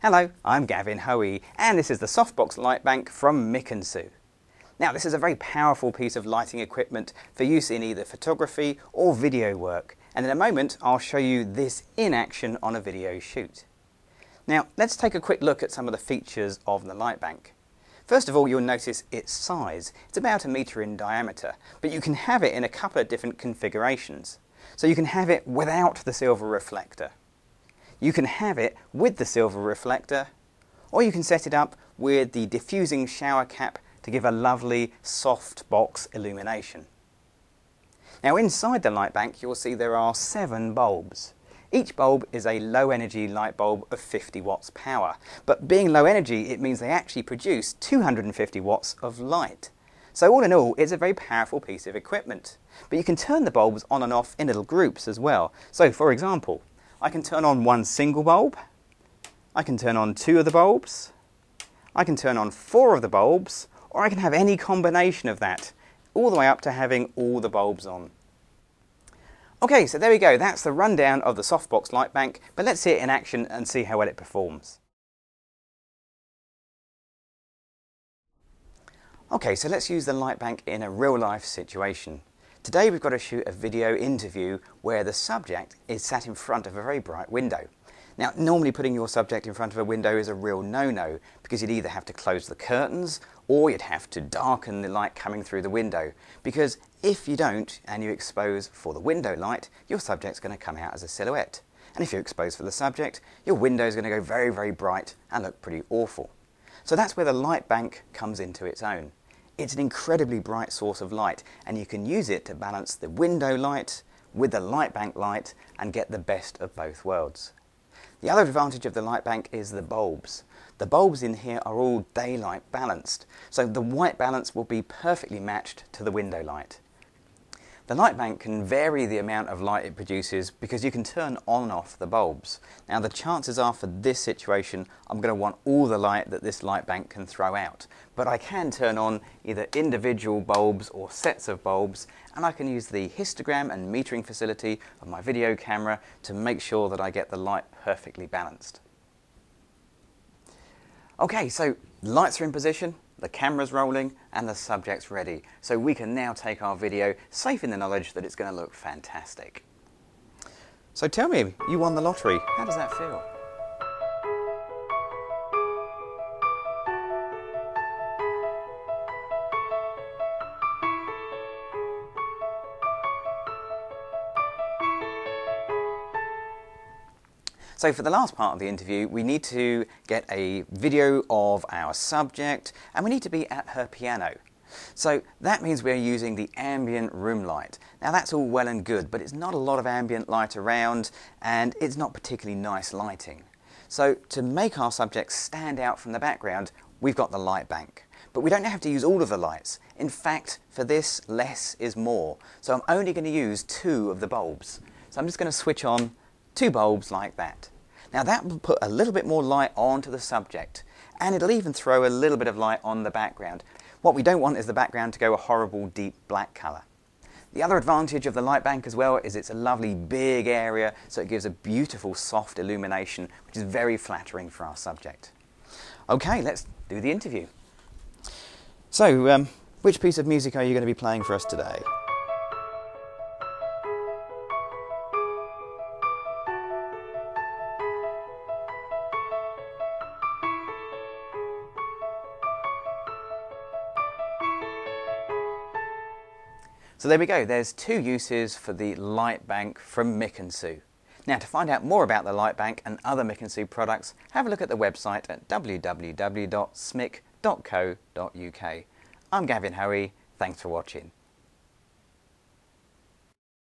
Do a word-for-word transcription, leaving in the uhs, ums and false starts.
Hello, I'm Gavin Hoey, and this is the Softbox Light Bank from Mick and Sue. Now, this is a very powerful piece of lighting equipment for use in either photography or video work, and in a moment I'll show you this in action on a video shoot. Now, let's take a quick look at some of the features of the light bank. First of all, you'll notice its size. It's about a metre in diameter, but you can have it in a couple of different configurations. So you can have it without the silver reflector. You can have it with the silver reflector, or you can set it up with the diffusing shower cap to give a lovely soft box illumination. Now, inside the light bank you'll see there are seven bulbs. Each bulb is a low energy light bulb of fifty watts power, but being low energy it means they actually produce two hundred fifty watts of light. So all in all, it's a very powerful piece of equipment, but you can turn the bulbs on and off in little groups as well. So for example, I can turn on one single bulb, I can turn on two of the bulbs, I can turn on four of the bulbs, or I can have any combination of that, all the way up to having all the bulbs on. Okay, so there we go, that's the rundown of the Softbox Light Bank, but let's see it in action and see how well it performs. Okay, so let's use the light bank in a real-life situation. Today we've got to shoot a video interview where the subject is sat in front of a very bright window. Now, normally putting your subject in front of a window is a real no-no, because you'd either have to close the curtains or you'd have to darken the light coming through the window, because if you don't and you expose for the window light, your subject's going to come out as a silhouette. And if you expose for the subject, your window's going to go very, very bright and look pretty awful. So that's where the light bank comes into its own. It's an incredibly bright source of light, and you can use it to balance the window light with the light bank light and get the best of both worlds. The other advantage of the light bank is the bulbs. The bulbs in here are all daylight balanced, so the white balance will be perfectly matched to the window light. The light bank can vary the amount of light it produces because you can turn on and off the bulbs. Now, the chances are for this situation I'm going to want all the light that this light bank can throw out, but I can turn on either individual bulbs or sets of bulbs, and I can use the histogram and metering facility of my video camera to make sure that I get the light perfectly balanced. Okay, so lights are in position, the camera's rolling and the subject's ready, so we can now take our video safe in the knowledge that it's going to look fantastic. So tell me, you won the lottery, how does that feel? So for the last part of the interview, we need to get a video of our subject, and we need to be at her piano. So that means we're using the ambient room light. Now, that's all well and good, but it's not a lot of ambient light around, and it's not particularly nice lighting. So to make our subject stand out from the background, we've got the light bank. But we don't have to use all of the lights. In fact, for this, less is more. So I'm only going to use two of the bulbs. So I'm just going to switch on two bulbs like that. Now, that will put a little bit more light onto the subject, and it'll even throw a little bit of light on the background. What we don't want is the background to go a horrible deep black colour. The other advantage of the light bank as well is it's a lovely big area, so it gives a beautiful soft illumination, which is very flattering for our subject. Okay, let's do the interview. So, um, which piece of music are you going to be playing for us today? So there we go, there's two uses for the light bank from Mick and Sue. Now, to find out more about the light bank and other Mick and Sue products, have a look at the website at w w w dot smick dot co dot u k. I'm Gavin Hoey, thanks for watching.